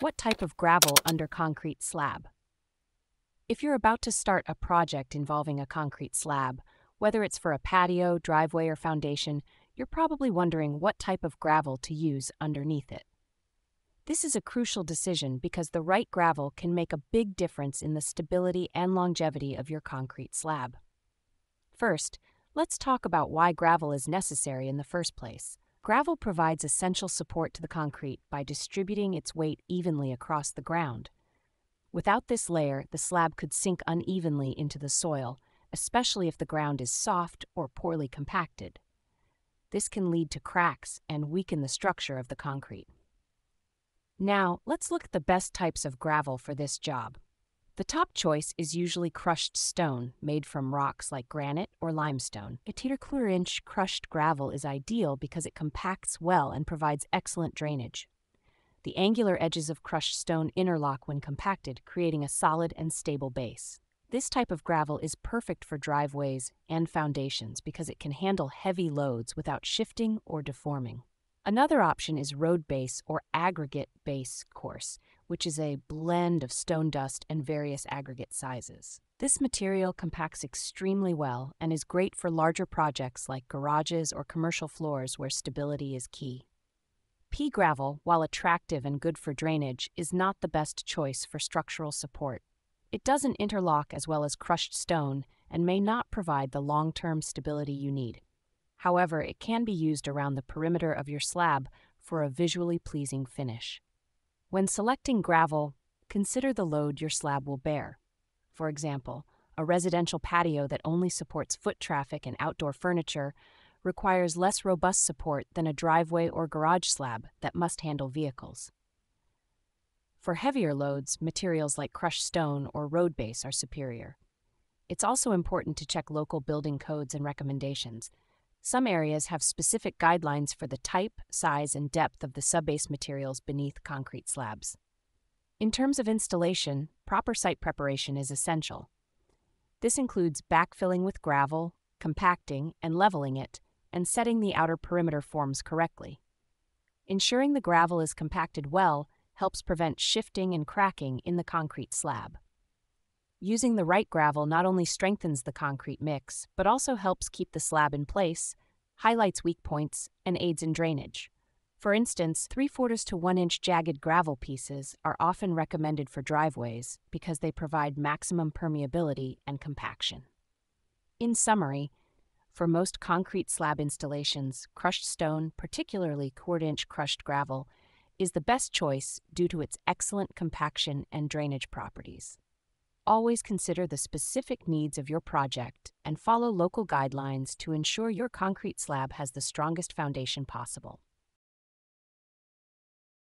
What type of gravel under concrete slab? If you're about to start a project involving a concrete slab, whether it's for a patio, driveway, or foundation, you're probably wondering what type of gravel to use underneath it. This is a crucial decision because the right gravel can make a big difference in the stability and longevity of your concrete slab. First, let's talk about why gravel is necessary in the first place. Gravel provides essential support to the concrete by distributing its weight evenly across the ground. Without this layer, the slab could sink unevenly into the soil, especially if the ground is soft or poorly compacted. This can lead to cracks and weaken the structure of the concrete. Now, let's look at the best types of gravel for this job. The top choice is usually crushed stone, made from rocks like granite or limestone. A 1-4 inch crushed gravel is ideal because it compacts well and provides excellent drainage. The angular edges of crushed stone interlock when compacted, creating a solid and stable base. This type of gravel is perfect for driveways and foundations because it can handle heavy loads without shifting or deforming. Another option is road base or aggregate base coarse, which is a blend of stone dust and various aggregate sizes. This material compacts extremely well and is great for larger projects like garages or commercial floors where stability is key. Pea gravel, while attractive and good for drainage, is not the best choice for structural support. It doesn't interlock as well as crushed stone and may not provide the long-term stability you need. However, it can be used around the perimeter of your slab for a visually pleasing finish. When selecting gravel, consider the load your slab will bear. For example, a residential patio that only supports foot traffic and outdoor furniture requires less robust support than a driveway or garage slab that must handle vehicles. For heavier loads, materials like crushed stone or road base are superior. It's also important to check local building codes and recommendations. Some areas have specific guidelines for the type, size, and depth of the subbase materials beneath concrete slabs. In terms of installation, proper site preparation is essential. This includes backfilling with gravel, compacting and leveling it, and setting the outer perimeter forms correctly. Ensuring the gravel is compacted well helps prevent shifting and cracking in the concrete slab. Using the right gravel not only strengthens the concrete mix, but also helps keep the slab in place, highlights weak points, and aids in drainage. For instance, 3/4 to 1 inch jagged gravel pieces are often recommended for driveways because they provide maximum permeability and compaction. In summary, for most concrete slab installations, crushed stone, particularly 1/4 inch crushed gravel, is the best choice due to its excellent compaction and drainage properties. Always consider the specific needs of your project and follow local guidelines to ensure your concrete slab has the strongest foundation possible.